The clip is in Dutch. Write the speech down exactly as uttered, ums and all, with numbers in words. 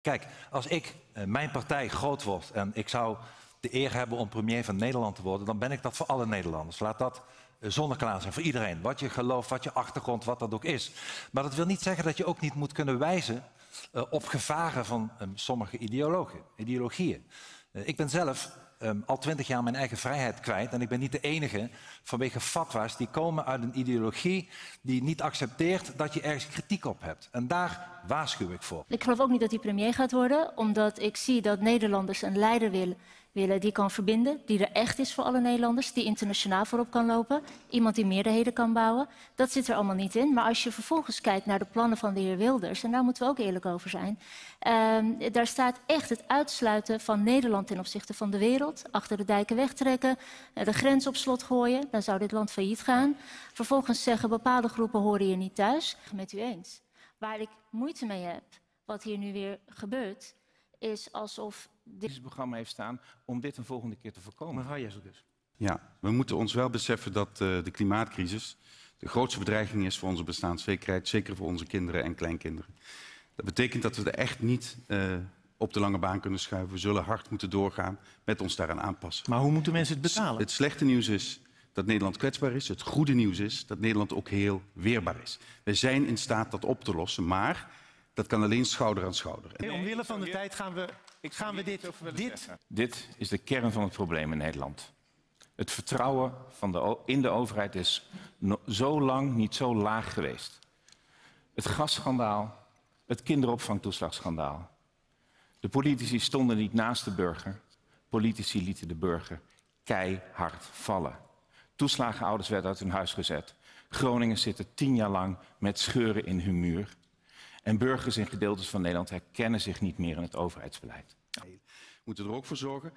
Kijk, als ik, mijn partij groot wordt en ik zou de eer hebben om premier van Nederland te worden, dan ben ik dat voor alle Nederlanders. Laat dat zonneklaar zijn voor iedereen. Wat je gelooft, wat je achtergrond, wat dat ook is. Maar dat wil niet zeggen dat je ook niet moet kunnen wijzen op gevaren van sommige ideologieën. Ik ben zelf um, al twintig jaar mijn eigen vrijheid kwijt en ik ben niet de enige vanwege fatwa's die komen uit een ideologie die niet accepteert dat je ergens kritiek op hebt. En daar waarschuw ik voor. Ik geloof ook niet dat hij premier gaat worden, omdat ik zie dat Nederlanders een leider willen, willen die kan verbinden, die er echt is voor alle Nederlanders, die internationaal voorop kan lopen, iemand die meerderheden kan bouwen. Dat zit er allemaal niet in. Maar als je vervolgens kijkt naar de plannen van de heer Wilders, en daar moeten we ook eerlijk over zijn, um, daar staat echt het uitsluiten van Nederland ten opzichte van de wereld, achter de dijken wegtrekken, de grens op slot gooien, dan zou dit land failliet gaan. Vervolgens zeggen bepaalde groepen horen hier niet thuis. Met u eens. Waar ik moeite mee heb, wat hier nu weer gebeurt, is alsof dit programma heeft staan om dit een volgende keer te voorkomen. Mevrouw Jesseltjes. Ja, we moeten ons wel beseffen dat uh, de klimaatcrisis de grootste bedreiging is voor onze bestaanszekerheid, zeker voor onze kinderen en kleinkinderen. Dat betekent dat we er echt niet uh, op de lange baan kunnen schuiven. We zullen hard moeten doorgaan met ons daaraan aanpassen. Maar hoe moeten mensen het betalen? Het slechte nieuws is dat Nederland kwetsbaar is. Het goede nieuws is dat Nederland ook heel weerbaar is. We zijn in staat dat op te lossen, maar dat kan alleen schouder aan schouder. En omwille van de tijd gaan we, gaan we dit, dit... Dit is de kern van het probleem in Nederland. Het vertrouwen van de, in de overheid is no, zo lang niet zo laag geweest. Het gasschandaal, het kinderopvangtoeslagschandaal. De politici stonden niet naast de burger. Politici lieten de burger keihard vallen. Toeslagenouders werden uit hun huis gezet. Groningen zitten tien jaar lang met scheuren in hun muur. En burgers in gedeeltes van Nederland herkennen zich niet meer in het overheidsbeleid. We moeten er ook voor zorgen.